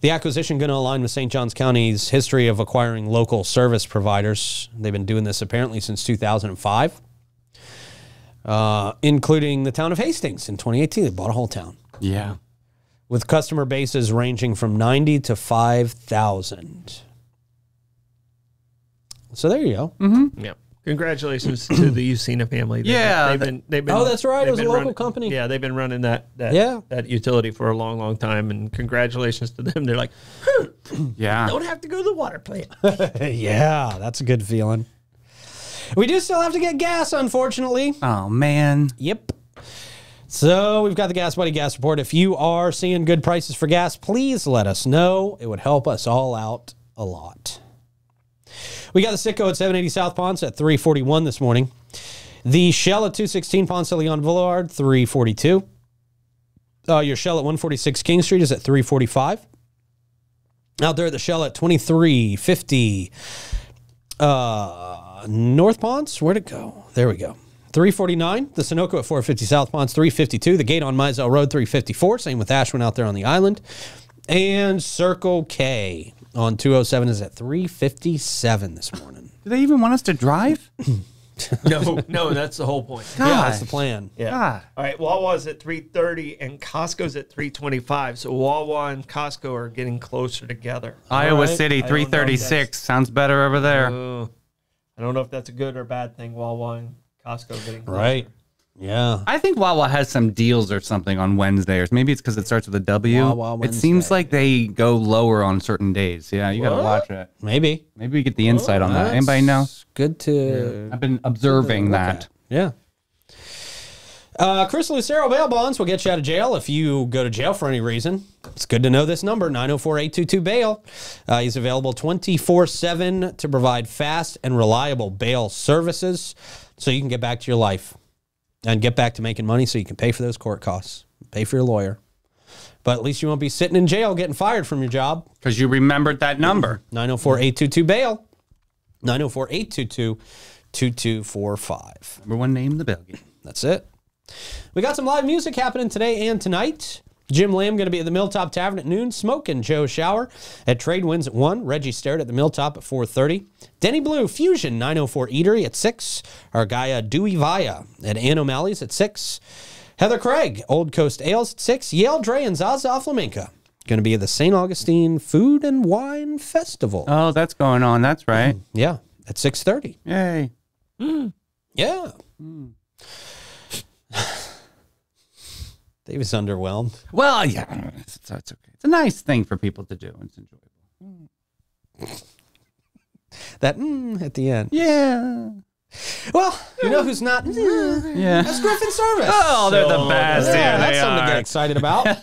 The acquisition is going to align with St. Johns County's history of acquiring local service providers. They've been doing this apparently since 2005, including the town of Hastings in 2018. They bought a whole town. Yeah. With customer bases ranging from 90 to 5,000. So there you go. Yeah. Congratulations to the Ucina family. They've been oh, that's right. It was a local company. Yeah, they've been running that utility for a long, long time, and congratulations to them. They're like, yeah, don't have to go to the water plant. Yeah, that's a good feeling. We do still have to get gas, unfortunately. Oh, man. Yep. So we've got the Gas Buddy Gas Report. If you are seeing good prices for gas, please let us know. It would help us all out a lot. We got the Citgo at 780 South Ponce at 341 this morning. The Shell at 216 Ponce de Leon Boulevard, 342. Your Shell at 146 King Street is at 345. Out there at the Shell at 2350 North Ponce. Where'd it go? There we go. 349, the Sunoco at 450 South Ponce, 352, the Gate on Mizell Road, 354, same with Ashwin out there on the island, and Circle K on 207 is at 357 this morning. Do they even want us to drive? No, that's the whole point. Gosh. Yeah, that's the plan. Yeah. God. All right, Wawa's at 330 and Costco's at 325, so Wawa and Costco are getting closer together. Iowa City, 336, sounds better over there. I don't know if that's a good or bad thing, Wawa and Costco getting closer. Right. Yeah. I think Wawa has some deals or something on Wednesday, or maybe it's because it starts with a W. Wawa Wednesday. It seems like they go lower on certain days. Yeah, you got to watch it. Maybe we get the insight on that. Anybody know? Good to... I've been observing that. Yeah. Chris Lucero Bail Bonds will get you out of jail if you go to jail for any reason. It's good to know this number, 904-822-BAIL. He's available 24/7 to provide fast and reliable bail services, so you can get back to your life and get back to making money so you can pay for those court costs, pay for your lawyer. But at least you won't be sitting in jail getting fired from your job, because you remembered that number. 904-822-BAIL. 904-822-2245. Number one name in the bail game. That's it. We got some live music happening today and tonight. Jim Lamb going to be at the Milltop Tavern at noon. Smoke and Joe Shower at Trade Winds at 1. Reggie Starrett at the Milltop at 4:30. Denny Blue Fusion 904 Eatery at 6. Argaia Dewey Via at Ann O'Malley's at 6. Heather Craig, Old Coast Ales at 6. Yale Dre and Zaza Flamenca going to be at the St. Augustine Food and Wine Festival. Oh, that's going on. That's right. Yeah, at 6:30. Yay. Yeah. He was underwhelmed. Well, yeah, it's okay. It's a nice thing for people to do. It's enjoyable. That at the end. Yeah. Well, you know who's not? Yeah. That's Griffin Service. Oh, they're the best. Yeah, that's something to get excited about.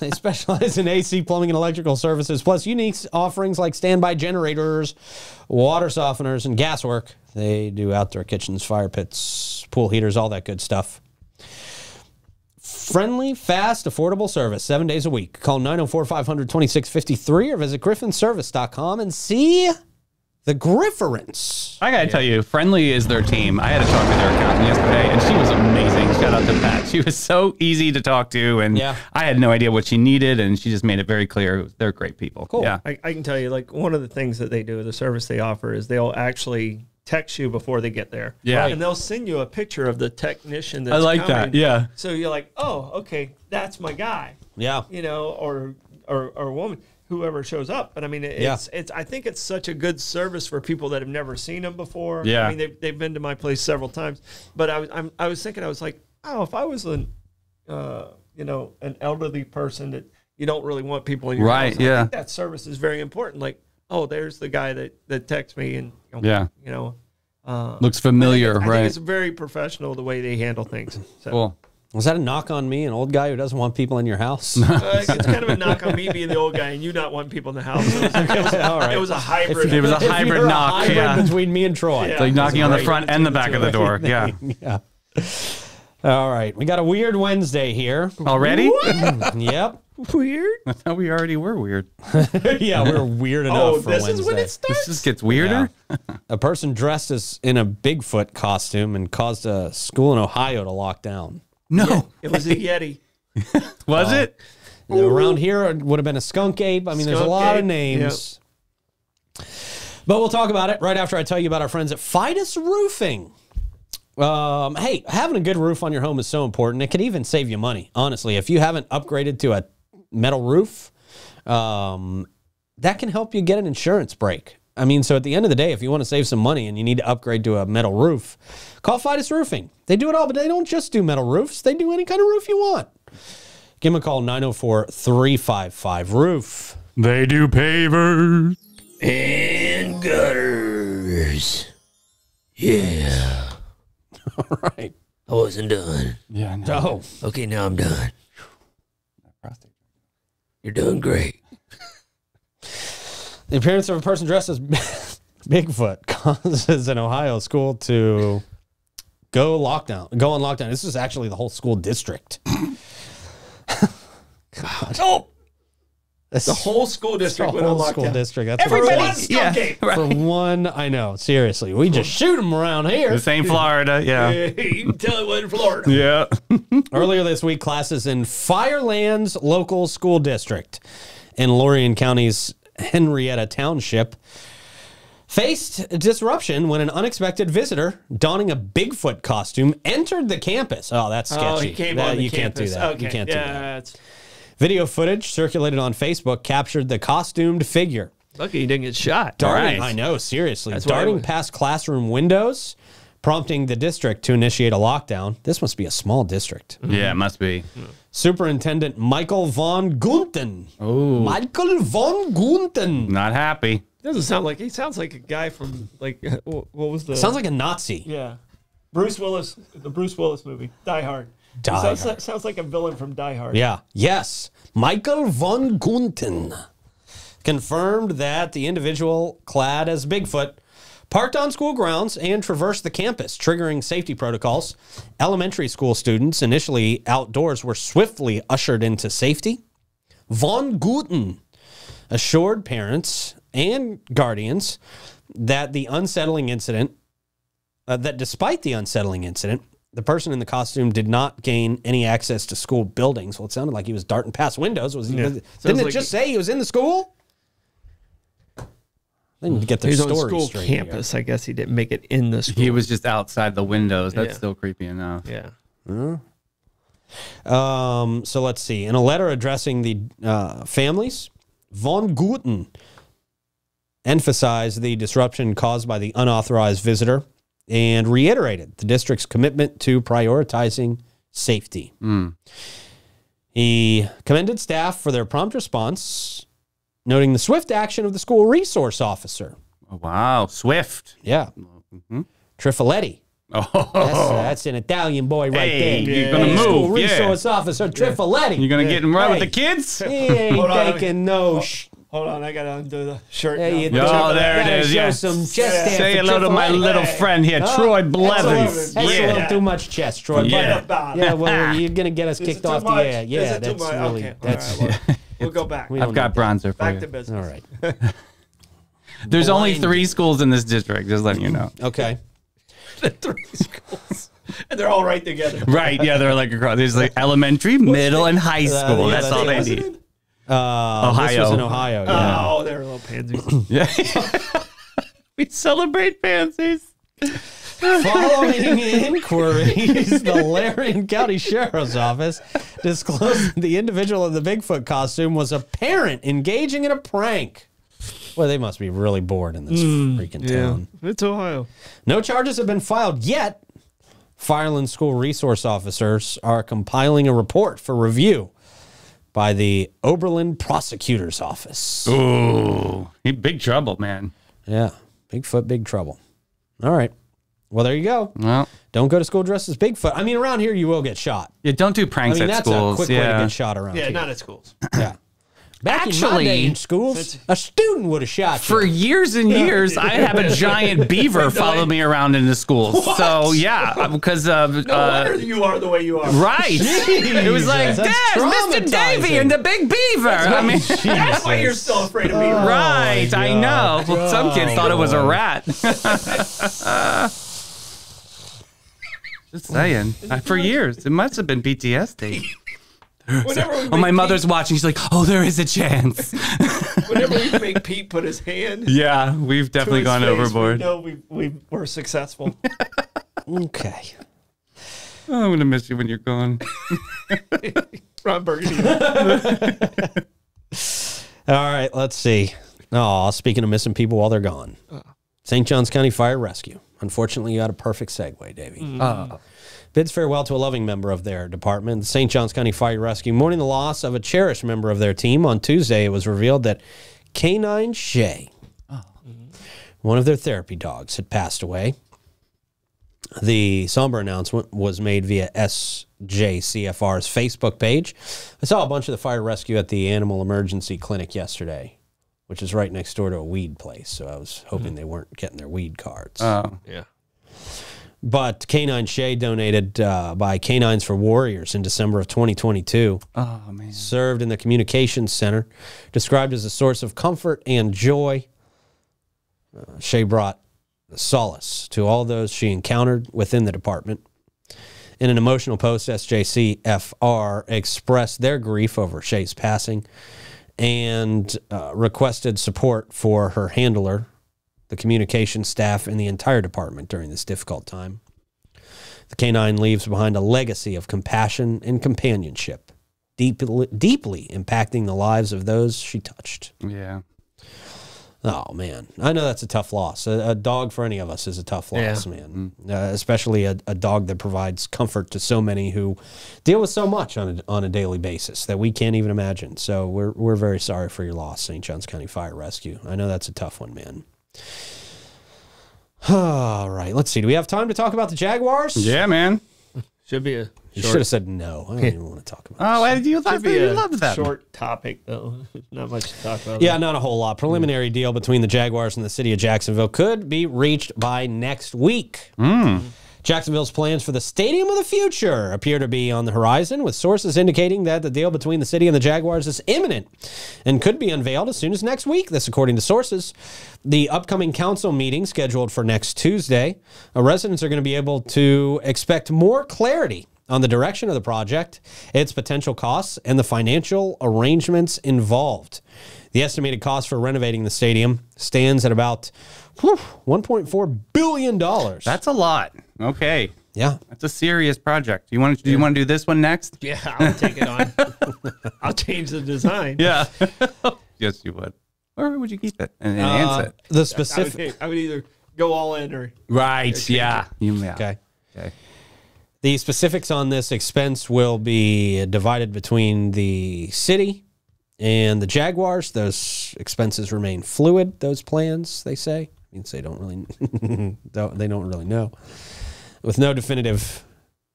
They specialize in AC, plumbing, and electrical services, plus unique offerings like standby generators, water softeners, and gas work. They do outdoor kitchens, fire pits, pool heaters, all that good stuff. Friendly, fast, affordable service 7 days a week. Call 904-500-2653 or visit griffinservice.com and see the Grifference. I gotta tell you, Friendly is their team. I had to talk to their accountant yesterday, and she was amazing. Shout out to Pat. She was so easy to talk to, and I had no idea what she needed, and she just made it very clear. They're great people. Cool. Yeah. I can tell you, like, one of the things that they do, the service they offer, is they'll actually text you before they get there. Yeah. Right. And they'll send you a picture of the technician that's coming. That. Yeah. So you're like, oh, okay, that's my guy. Yeah. You know, or woman, whoever shows up. But I mean, it's I think it's such a good service for people that have never seen them before. Yeah. I mean, they've been to my place several times, but I was thinking, I was like, oh, if I was an, you know, an elderly person that you don't really want people in your house, I think that service is very important. Like, oh, there's the guy that texts me and, you know, looks familiar. I think it's very professional the way they handle things. So. Cool. Was that a knock on me, an old guy who doesn't want people in your house? It's kind of a knock on me being the old guy and you not wanting people in the house. It was a hybrid. It was a hybrid knock. A hybrid between me and Troy. Yeah, it's like knocking on the front and the back of the door. Yeah. All right. We got a weird Wednesday here. Already? Yep. Weird? I thought we already were weird. Yeah, we're weird enough for Wednesday. Oh, this is when it starts? This just gets weirder? Yeah. A person dressed in a Bigfoot costume and caused a school in Ohio to lock down. No. Yeah, it was a Yeti. Was it? Around here, it would have been a skunk ape. I mean, there's a lot of names. Yep. But we'll talk about it right after I tell you about our friends at Fidus Roofing. Hey, having a good roof on your home is so important. It can even save you money, honestly. If you haven't upgraded to a metal roof, that can help you get an insurance break. I mean, so at the end of the day, if you want to save some money and you need to upgrade to a metal roof, call Fidus Roofing. They do it all, but they don't just do metal roofs. They do any kind of roof you want. Give them a call, 904-355-ROOF. They do pavers and gutters. Yeah. All right. I wasn't done. Yeah, I know. Oh. Okay, now I'm done. You're doing great. The appearance of a person dressed as Bigfoot causes an Ohio school to go on lockdown. This is actually the whole school district. God. Oh. The whole school district went on lockdown. School district. That's everybody's for one, I know. Seriously, we just shoot them around here. This ain't Florida, You can tell it wasn't Florida. Yeah. Earlier this week, classes in Fireland's local school district in Lorien County's Henrietta Township faced disruption when an unexpected visitor donning a Bigfoot costume entered the campus. Oh, that's sketchy. Oh, he came on the campus. Can't do that. Okay. You can't do that. It's... Video footage circulated on Facebook captured the costumed figure. Lucky he didn't get shot. Darting, I know, seriously. That's darting past classroom windows, prompting the district to initiate a lockdown. This must be a small district. Yeah, it must be. Superintendent Michael von Gunten. Oh. Michael von Gunten. Not happy. Doesn't sound like, he sounds like a guy from, like, what was the... Sounds like a Nazi. Yeah. Bruce Willis, the Bruce Willis movie, Die Hard. Sounds like a villain from Die Hard. Yeah. Yes. Michael von Gunten confirmed that the individual clad as Bigfoot parked on school grounds and traversed the campus, triggering safety protocols. Elementary school students, initially outdoors, were swiftly ushered into safety. Von Gunten assured parents and guardians that despite the unsettling incident, the person in the costume did not gain any access to school buildings. Well, it sounded like he was darting past windows. Didn't it just say he was in the school? They need to get their story on school campus. I guess he didn't make it in the school. He was just outside the windows. That's still creepy enough. Yeah. So let's see. In a letter addressing the families, von Gunten emphasized the disruption caused by the unauthorized visitor and reiterated the district's commitment to prioritizing safety. He commended staff for their prompt response, noting the swift action of the school resource officer. Oh, wow, swift. Yeah. Trifoletti. Oh, that's an Italian boy right there. You're going to move. Resource officer Trifoletti. You're going to get him right with the kids? He ain't taking no shit. Hold on, I gotta undo the shirt. There it is. Yeah. Some chest Say hello to my little friend here, Troy Blevins. That's a little too much chest, Troy. Yeah, well, you're gonna get us kicked off the air. Yeah, that's really. Okay. That's. Right, well, we'll go back. I've got bronzer for you. Back to business. All right. There's only 3 schools in this district. Just letting you know. Okay. The 3 schools. And they're all right together. Right. Yeah, they're like across. There's like elementary, middle, and high school. That's all they need. Ohio. This was in Ohio. Yeah. Oh, they're little pansies. Yeah. We celebrate pansies. Following inquiries, the Larian County Sheriff's Office disclosed the individual in the Bigfoot costume was a parent engaging in a prank. Well, they must be really bored in this freaking town. It's Ohio. No charges have been filed yet. Fireland School resource officers are compiling a report for review by the Oberlin Prosecutor's Office. Ooh, big trouble, man. Yeah, Bigfoot, big trouble. All right. Well, there you go. Well, don't go to school dressed as Bigfoot. I mean, around here, you will get shot. Yeah, don't do pranks at schools. That's a quick way to get shot around here. Yeah, not at schools. Yeah. Back in schools, a student would have shot you. For years and years, I have a giant beaver follow me around in the schools. What? So, yeah, because of... no wonder you are the way you are. Right. Jeez. It was like, Dad, Mr. Davy and the big beaver. I mean, that's why you're so afraid of beavers. Oh, right, God. I know. Well, some kids thought it was a rat. Just saying. For years. It must have been PTSD. Oh, my mother's watching. She's like, oh, there is a chance. Whenever we make Pete put his hand. Yeah, we've definitely gone overboard. No, we were successful. Okay. Oh, I'm going to miss you when you're gone. Ron Burgundy. All right, let's see. Oh, speaking of missing people while they're gone. St. Johns County Fire Rescue. Unfortunately, you had a perfect segue, Davey. Bids farewell to a loving member of their department. The St. Johns County Fire Rescue mourning the loss of a cherished member of their team. On Tuesday, it was revealed that Canine Shay, one of their therapy dogs, had passed away. The somber announcement was made via SJCFR's Facebook page. I saw a bunch of the fire rescue at the Animal Emergency Clinic yesterday, which is right next door to a weed place, so I was hoping they weren't getting their weed cards. Oh, yeah. But Canine Shay, donated by Canines for Warriors in December of 2022. Oh, man. Served in the communications center, described as a source of comfort and joy. Shay brought solace to all those she encountered within the department. In an emotional post, SJCFR expressed their grief over Shay's passing and requested support for her handler, the communications staff, and the entire department during this difficult time. The canine leaves behind a legacy of compassion and companionship, deeply impacting the lives of those she touched. Yeah. Oh, man. I know that's a tough loss. A dog for any of us is a tough loss, man. Especially a dog that provides comfort to so many who deal with so much on a daily basis that we can't even imagine. So we're very sorry for your loss, St. Johns County Fire Rescue. I know that's a tough one, man. All right, let's see. Do we have time to talk about the Jaguars? Yeah, man. Should be a short... You should have said no. I don't even want to talk about this. Oh, you loved that. Short topic, though. Not much to talk about. Yeah, not a whole lot. Preliminary deal between the Jaguars and the city of Jacksonville could be reached by next week. Jacksonville's plans for the Stadium of the Future appear to be on the horizon, with sources indicating that the deal between the city and the Jaguars is imminent and could be unveiled as soon as next week. This, according to sources. The upcoming council meeting, scheduled for next Tuesday, residents are going to be able to expect more clarity on the direction of the project, its potential costs, and the financial arrangements involved. The estimated cost for renovating the stadium stands at about $1.4 billion. That's a lot. Okay. Yeah. That's a serious project. Do you want to do this one next? Yeah, I'll take it on. I'll change the design. Yeah. Yes, you would. Or would you keep it and enhance it? The specific. I would either go all in or. Right. Or yeah. Okay. Okay. The specifics on this expense will be divided between the city and the Jaguars. Those expenses remain fluid, those plans, they say. means they don't really they don't really know. With no definitive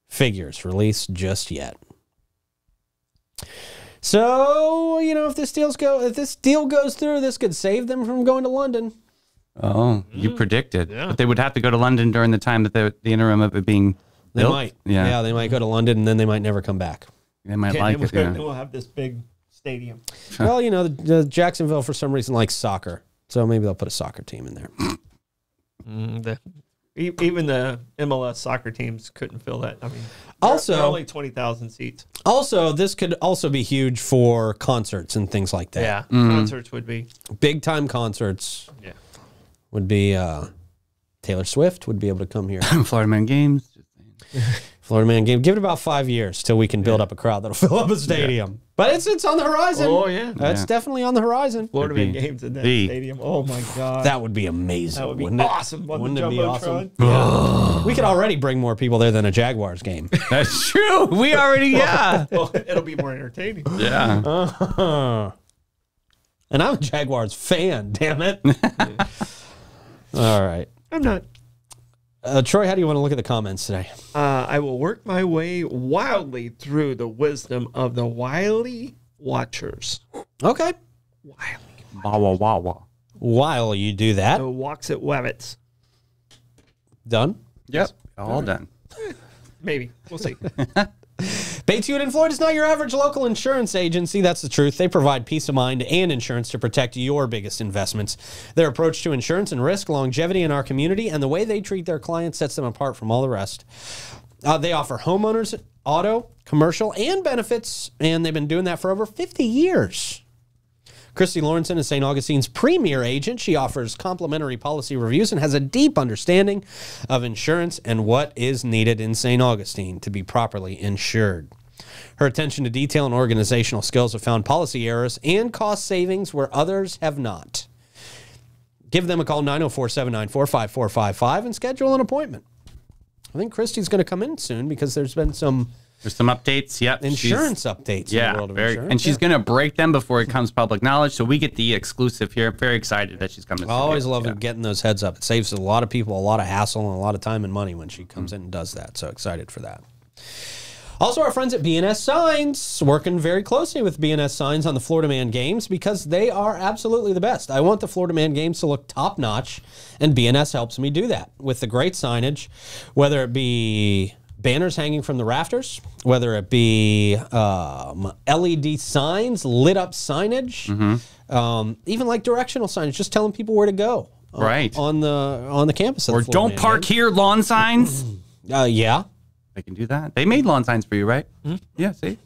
figures released just yet. So, you know, if this deal goes through, this could save them from going to London. Oh, you predicted. Yeah. But they would have to go to London during the time that the interim of it being built. They might. Yeah. Yeah, they might go to London, and then they might never come back. They might We'll have this big stadium. Well, you know, the Jacksonville, for some reason, likes soccer. So maybe they'll put a soccer team in there. Even the MLS soccer teams couldn't fill that. I mean, also they're only 20,000 seats. Also, this could also be huge for concerts and things like that. Yeah, concerts would be. Big-time concerts. Yeah. Would be Taylor Swift would be able to come here. Florida Man Games. Florida Man Games. Give it about 5 years till we can build up a crowd that'll fill up a stadium. Yeah. But it's on the horizon. Oh, yeah. It's definitely on the horizon. Florida Man Games in that stadium. Oh, my God. That would be amazing. That would be awesome. Wouldn't it be awesome? Yeah. We could already bring more people there than a Jaguars game. That's true. We already, well, it'll be more entertaining. Yeah. And I'm a Jaguars fan, damn it. All right. I'm not. Troy, how do you want to look at the comments today? I will work my way wildly through the wisdom of the wily watchers. Okay. Wily. Wawa, wawa. While you do that. The walks at Webbits. Done? Yep. All done. Maybe. We'll see. Bates, Hewitt, and Floyd is not your average local insurance agency. That's the truth. They provide peace of mind and insurance to protect your biggest investments. Their approach to insurance and risk, longevity in our community, and the way they treat their clients sets them apart from all the rest. They offer homeowners, auto, commercial, and benefits, and they've been doing that for over 50 years. Christy Lawrenson is St. Augustine's premier agent. She offers complimentary policy reviews and has a deep understanding of insurance and what is needed in St. Augustine to be properly insured. Her attention to detail and organizational skills have found policy errors and cost savings where others have not. Give them a call, 904-794-5455, and schedule an appointment. I think Christy's going to come in soon because there's been some... There's some updates, insurance updates in the world of insurance. And she's going to break them before it comes public knowledge, so we get the exclusive here. I'm very excited that she's coming. I always love getting those heads up. It saves a lot of people a lot of hassle and a lot of time and money when she comes in and does that, so excited for that. Also, our friends at BNS Signs, working very closely with BNS Signs on the Florida Man Games because they are absolutely the best. I want the Florida Man Games to look top-notch, and BNS helps me do that with the great signage, whether it be... banners hanging from the rafters, whether it be LED signs, lit up signage, even like directional signage, just telling people where to go on the campus. Or don't park here lawn signs. Yeah. They can do that. They made lawn signs for you, right? Yeah, see?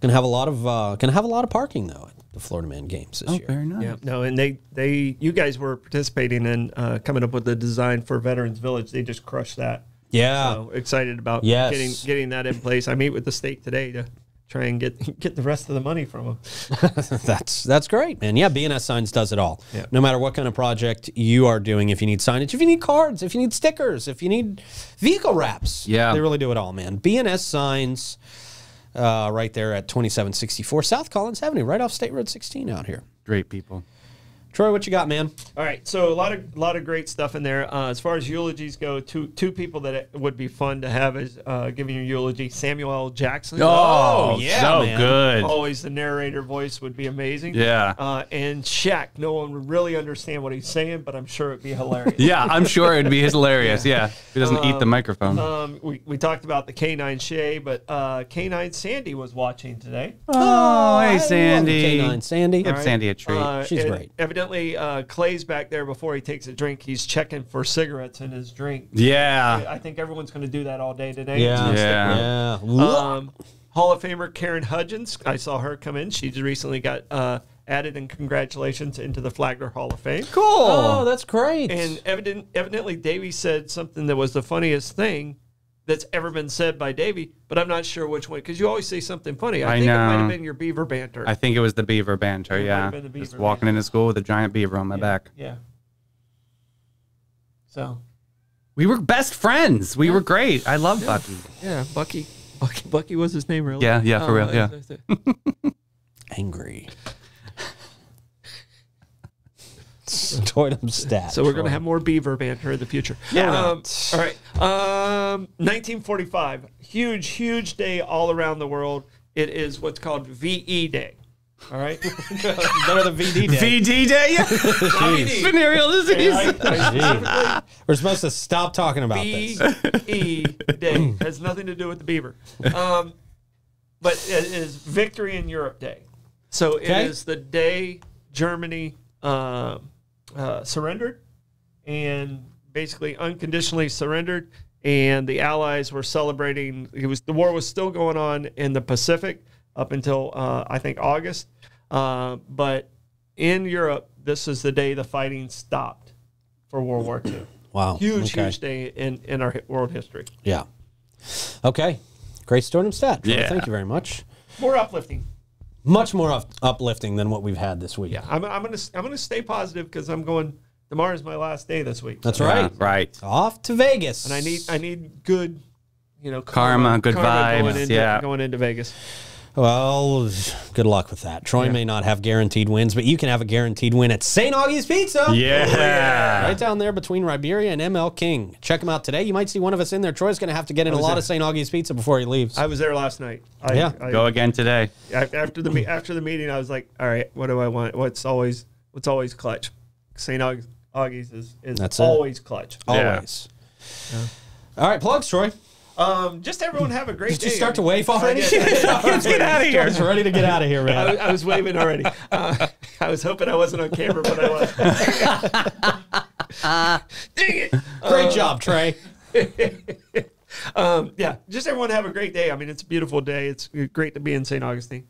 Gonna have a lot of parking though at the Florida Man Games this year. Very nice. Yeah, no, and they you guys were participating in coming up with the design for Veterans Village. They just crushed that. Yeah, so excited about getting that in place. I meet with the state today to try and get the rest of the money from them. That's great, man. Yeah, BNS Signs does it all. Yeah. No matter what kind of project you are doing, if you need signage, if you need cards, if you need stickers, if you need vehicle wraps, they really do it all, man. BNS Signs, right there at 2764 South Collins Avenue, right off State Road 16 out here. Great people. Troy, what you got, man? All right, so a lot of great stuff in there. As far as eulogies go, two people that it would be fun to have is giving your eulogy, Samuel L. Jackson. Oh, yeah, so man. Good. Always the narrator voice would be amazing. Yeah. And Shaq, no one would really understand what he's saying, but I'm sure it'd be hilarious. Yeah, I'm sure it'd be hilarious. Yeah, if he doesn't eat the microphone. We talked about the K9 Shay, but K9 Sandy was watching today. Oh, hey, Sandy. K9 Sandy. Give Sandy a treat. She's great. Clay's back there before he takes a drink. He's checking for cigarettes in his drink. Yeah. I think everyone's going to do that all day today. Yeah. Hall of Famer Karen Hudgens. I saw her come in. She recently got added, and congratulations, into the Flagler Hall of Fame. Cool. Oh, that's great. And evidently Davey said something that was the funniest thing that's ever been said by Davey, but I'm not sure which one, because you always say something funny. I think it might have been your beaver banter. I think it was the beaver banter, Just walking into school with a giant beaver on my back. Yeah. So. We were best friends. We were great. I love Bucky. Yeah, Bucky. Bucky was his name, really? Yeah, for real, yeah. Angry. Totem stat. So we're going to have more beaver banter in the future. Yeah. All right. 1945. Huge, huge day all around the world. It is what's called VE Day. All right. Better than VD Day. VD Day? Jeez. Venereal disease. We're supposed to stop talking about this. VE Day has nothing to do with the beaver. But it is Victory in Europe Day. So it is the day Germany surrendered and basically unconditionally surrendered. And the Allies were celebrating. It was, the war was still going on in the Pacific up until, I think, August. But in Europe, this is the day the fighting stopped for World War II. Wow. Huge, huge day in our world history. Yeah. Okay. Great story and stat. Yeah. Thank you very much. More uplifting. Much more uplifting than what we've had this week. Yeah. I'm gonna stay positive because I'm going. Tomorrow's my last day this week. That's right. Yeah, right. Off to Vegas. And I need good, you know, karma, good vibes. Going into Vegas. Well, good luck with that. Troy may not have guaranteed wins, but you can have a guaranteed win at St. Augie's Pizza. Yeah. Oh, yeah. Right down there between Riberia and ML King. Check them out today. You might see one of us in there. Troy's going to have to get in a lot of St. Augie's Pizza before he leaves. I was there last night. Go again today. After the meeting, I was like, all right, what do I want? What's always clutch? St. Augie's is always clutch. Always. Yeah. All right, plugs, Troy. Just everyone have a great day. Did you start to wave already? Let's get out of here. I was ready to get out of here, man. I was waving already. I was hoping I wasn't on camera, but I was. Dang it. Great job, Trey. Yeah, just everyone have a great day. I mean, it's a beautiful day. It's great to be in St. Augustine.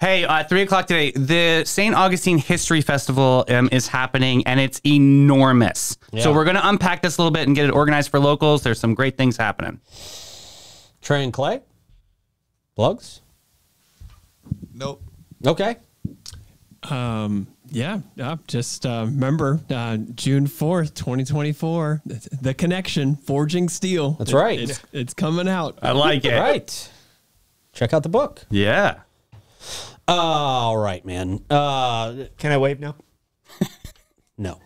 Hey, 3 o'clock today, the St. Augustine History Festival is happening, and it's enormous. Yeah. So we're going to unpack this a little bit and get it organized for locals. There's some great things happening. Trey and Clay? Plugs? Nope. Okay. Just remember June 4th, 2024, The Connection, Forging Steel. That's right. It's coming out. I like it. Right. Check out the book. Yeah. All right, man. Can I wave now? No.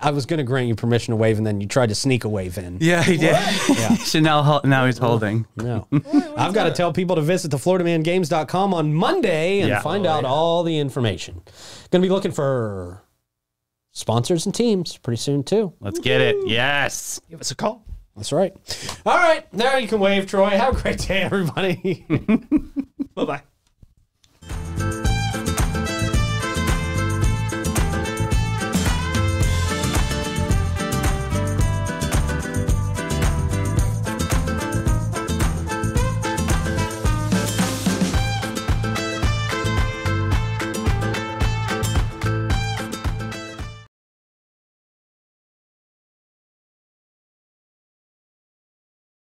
I was going to grant you permission to wave, and then you tried to sneak a wave in. Yeah, he did. Yeah. Chanel, now he's holding. No. I've got to tell people to visit the FloridaManGames.com on Monday and find out all the information. Going to be looking for sponsors and teams pretty soon, too. Let's get it. Yes. Give us a call. That's right. All right. Now you can wave, Troy. Have a great day, everybody. Bye-bye.